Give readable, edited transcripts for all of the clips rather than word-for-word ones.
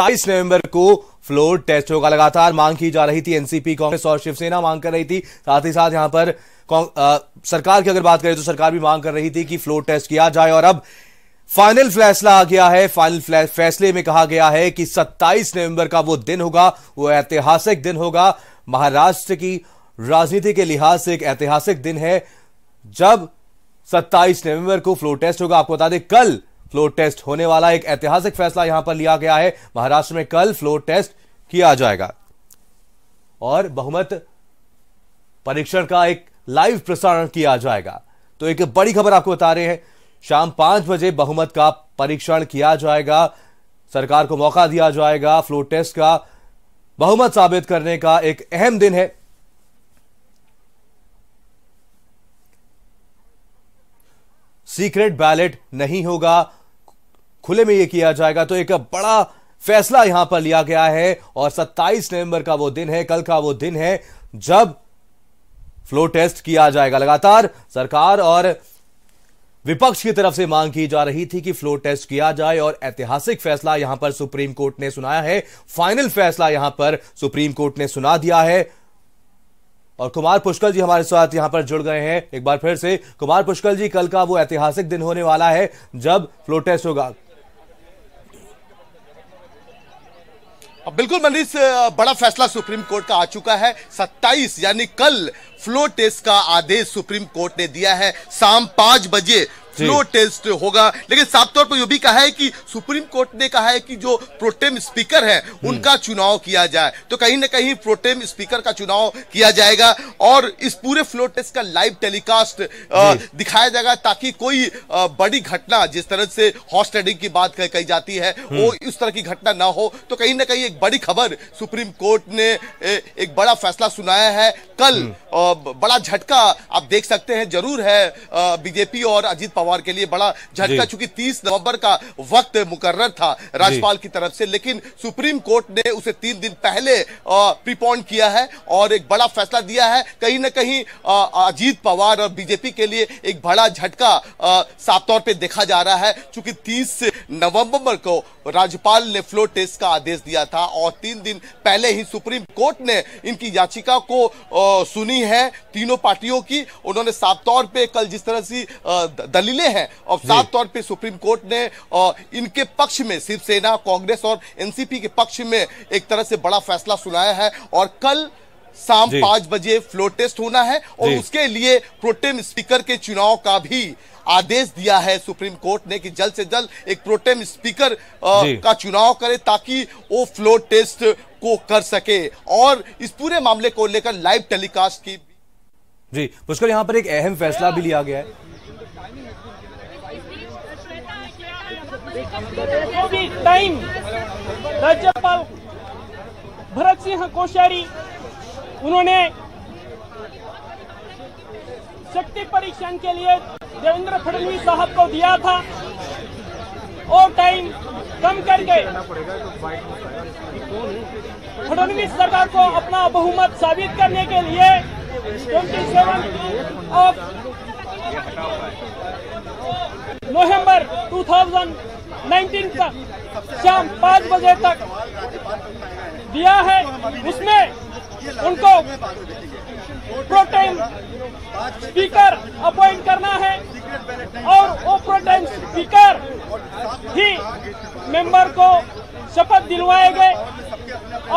27 नवंबर को floor test होगा। लगातार मांग की जा रही थी, एनसीपी, कांग्रेस और शिवसेना मांग कर रही थी। साथ ही साथ यहां पर सरकार की अगर बात करें तो सरकार भी मांग कर रही थी कि फ्लोर टेस्ट किया जाए। और अब फाइनल फैसला आ गया है। फाइनल फैसले में कहा गया है कि 27 नवंबर का वो दिन होगा, वो ऐतिहासिक दिन होगा। महाराष्ट्र की राजनीति के लिहाज से एक ऐतिहासिक दिन है जब 27 नवंबर को फ्लोर टेस्ट होगा। आपको बता दें कल फ्लोर टेस्ट होने वाला, एक ऐतिहासिक फैसला यहां पर लिया गया है। महाराष्ट्र में कल फ्लोर टेस्ट किया जाएगा और बहुमत परीक्षण का एक लाइव प्रसारण किया जाएगा। तो एक बड़ी खबर आपको बता रहे हैं, शाम 5 बजे बहुमत का परीक्षण किया जाएगा। सरकार को मौका दिया जाएगा फ्लोर टेस्ट का बहुमत साबित करने का। एक अहम दिन है। सीक्रेट बैलेट नहीं होगा, खुले में यह किया जाएगा। तो एक बड़ा फैसला यहां पर लिया गया है और 27 नवंबर का वो दिन है, कल का वो दिन है जब फ्लोर टेस्ट किया जाएगा। लगातार सरकार और विपक्ष की तरफ से मांग की जा रही थी कि फ्लोर टेस्ट किया जाए और ऐतिहासिक फैसला यहां पर सुप्रीम कोर्ट ने सुनाया है। फाइनल फैसला यहां पर सुप्रीम कोर्ट ने सुना दिया है। और कुमार पुष्कल जी हमारे साथ यहां पर जुड़ गए हैं एक बार फिर से। कुमार पुष्कल जी, कल का वो ऐतिहासिक दिन होने वाला है जब फ्लोर टेस्ट होगा। बिल्कुल मनीष, बड़ा फैसला सुप्रीम कोर्ट का आ चुका है। 27 यानी कल फ्लोर टेस्ट का आदेश सुप्रीम कोर्ट ने दिया है। शाम 5 बजे फ्लोर टेस्ट होगा। लेकिन साफ तौर पर यह भी कहा है कि सुप्रीम कोर्ट ने कहा है कि जो प्रोटेम स्पीकर हैं उनका चुनाव किया जाए। तो कहीं ना कहीं प्रोटेम स्पीकर का चुनाव किया जाएगा और इस पूरे फ्लोर टेस्ट का लाइव टेलीकास्ट दिखाया जाएगा ताकि कोई बड़ी घटना, जिस तरह से हॉर्स ट्रेडिंग की बात कही जाती है, वो उस तरह की घटना ना हो। तो कहीं ना कहीं एक बड़ी खबर सुप्रीम कोर्ट ने एक बड़ा फैसला सुनाया है कल। बड़ा झटका आप देख सकते हैं, जरूर है बीजेपी और अजीत पवार के लिए बड़ा झटका, चूंकि 30 नवंबर का वक्त मुकर्रर था राज्यपाल की तरफ से, लेकिन सुप्रीम कोर्ट ने उसे 3 दिन पहले प्रीपोन किया है और एक बड़ा फैसला दिया है। कहीं ना कहीं अजीत पवार और बीजेपी के लिए एक बड़ा झटका साफ तौर पे देखा जा रहा है, चूंकि 30 नवंबर को राज्यपाल ने फ्लोर टेस्ट का आदेश दिया था और 3 दिन पहले ही सुप्रीम कोर्ट ने इनकी याचिका को सुनी है तीनों पार्टियों की। उन्होंने साफ तौर पे कल जिस तरह से दलीलें हैं और साफ तौर पे सुप्रीम कोर्ट ने इनके पक्ष में, शिवसेना, कांग्रेस और एनसीपी के पक्ष में एक तरह से बड़ा फैसला सुनाया है। और कल शाम 5 बजे फ्लोर टेस्ट होना है और उसके लिए प्रोटेम स्पीकर के चुनाव का भी आदेश दिया है सुप्रीम कोर्ट ने कि जल्द से जल्द एक प्रोटेम स्पीकर का चुनाव करे ताकि वो फ्लोर टेस्ट को कर सके और इस पूरे मामले को लेकर लाइव टेलीकास्ट की। जी पुष्कर, यहाँ पर एक अहम फैसला भी लिया गया है। टाइम राज्यपाल भरत सिंह कोश्यारी, उन्होंने शक्ति परीक्षण के लिए देवेंद्र फडणवीस साहब को दिया था और टाइम कम कर गए। फडणवीस सरकार को अपना बहुमत साबित करने के लिए 27 नवंबर 2019 तक शाम 5 बजे तक दिया है। उसमें उनको प्रोटेम स्पीकर अपॉइंट करना है और वो प्रोटेम स्पीकर ही मेंबर को शपथ दिलवाएंगे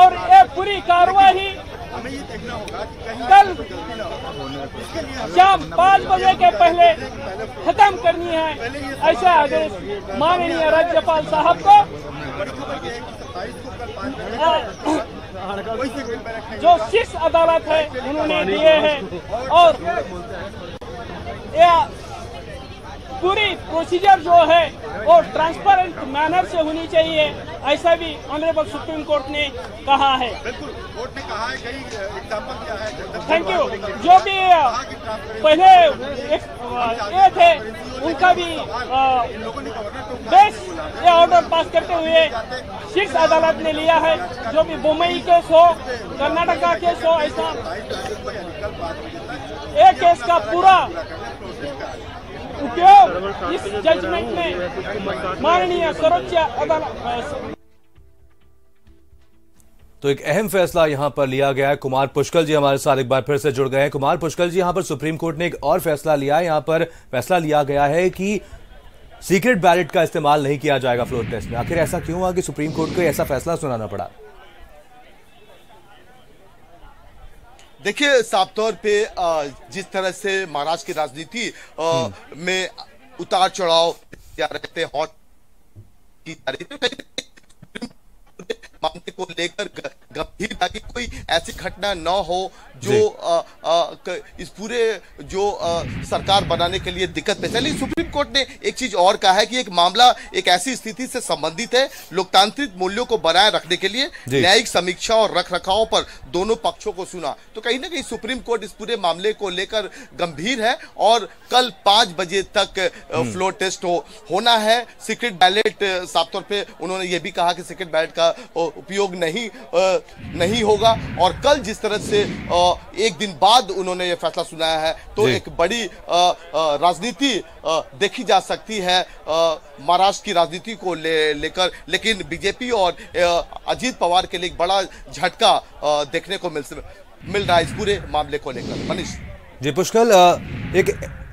और ये पूरी कार्यवाही कल शाम 5 बजे के पहले खत्म करनी है। ऐसा आदेश माननीय राज्यपाल साहब को जो शीर्ष अदालत है उन्होंने दिए हैं और यह पूरी प्रोसीजर जो है वो ट्रांसपेरेंट मैनर से होनी चाहिए, ऐसा भी ऑनरेबल सुप्रीम कोर्ट ने कहा है। कोर्ट ने कहा है थैंक यू। जो भी पहले ये थे उनका भी बेस ये ऑर्डर पास करते हुए शीर्ष अदालत ने लिया है। जो भी मुंबई केस हो, कर्नाटका केस हो, ऐसा एक केस का पूरा उपयोग इस जजमेंट में माननीय सर्वोच्च अदालत तो एक अहम फैसला यहां पर लिया गया है। कुमार पुष्कल जी हमारे साथ एक बार फिर से जुड़ गए हैं। कुमार पुष्कल जी, यहां पर सुप्रीम कोर्ट ने एक और फैसला लिया है। यहां पर फैसला लिया गया है कि सीक्रेट बैलेट का इस्तेमाल नहीं किया जाएगा फ्लोर टेस्ट में। आखिर ऐसा क्यों हुआ कि सुप्रीम कोर्ट को ऐसा फैसला सुनाना पड़ा? देखिए, साफ तौर पे जिस तरह से महाराष्ट्र की राजनीति में उतार चढ़ाव जा रहे थे, हॉट की मामले को लेकर गंभीरता की कोई ऐसी घटना न हो जो इस पूरे जो सरकार बनाने के लिए दिक्कत पैसा। लेकिन सुप्रीम कोर्ट ने एक चीज और कहा है कि एक मामला एक ऐसी स्थिति से संबंधित है, लोकतांत्रिक मूल्यों को बनाए रखने के लिए न्यायिक समीक्षा और रखरखाव पर दोनों पक्षों को सुना। तो कहीं ना कहीं सुप्रीम कोर्ट इस पूरे मामले को लेकर गंभीर है और कल 5 बजे तक फ्लोर टेस्ट होना है। सीक्रेट बैलेट, साफ तौर पे उन्होंने ये भी कहा कि सीक्रेट बैलेट का उपयोग नहीं होगा। और कल जिस तरह से एक दिन बाद उन्होंने ये फैसला सुनाया है, तो एक बड़ी राजनीति देखी जा सकती है महाराष्ट्र की राजनीति को लेकर। लेकिन बीजेपी और अजीत पवार के लिए एक बड़ा झटका देखने को मिल रहा है इस पूरे मामले को लेकर। मनीष जी, पुष्कल, एक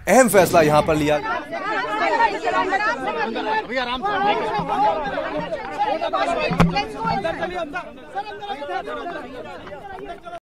अहम फैसला यहां पर लिया।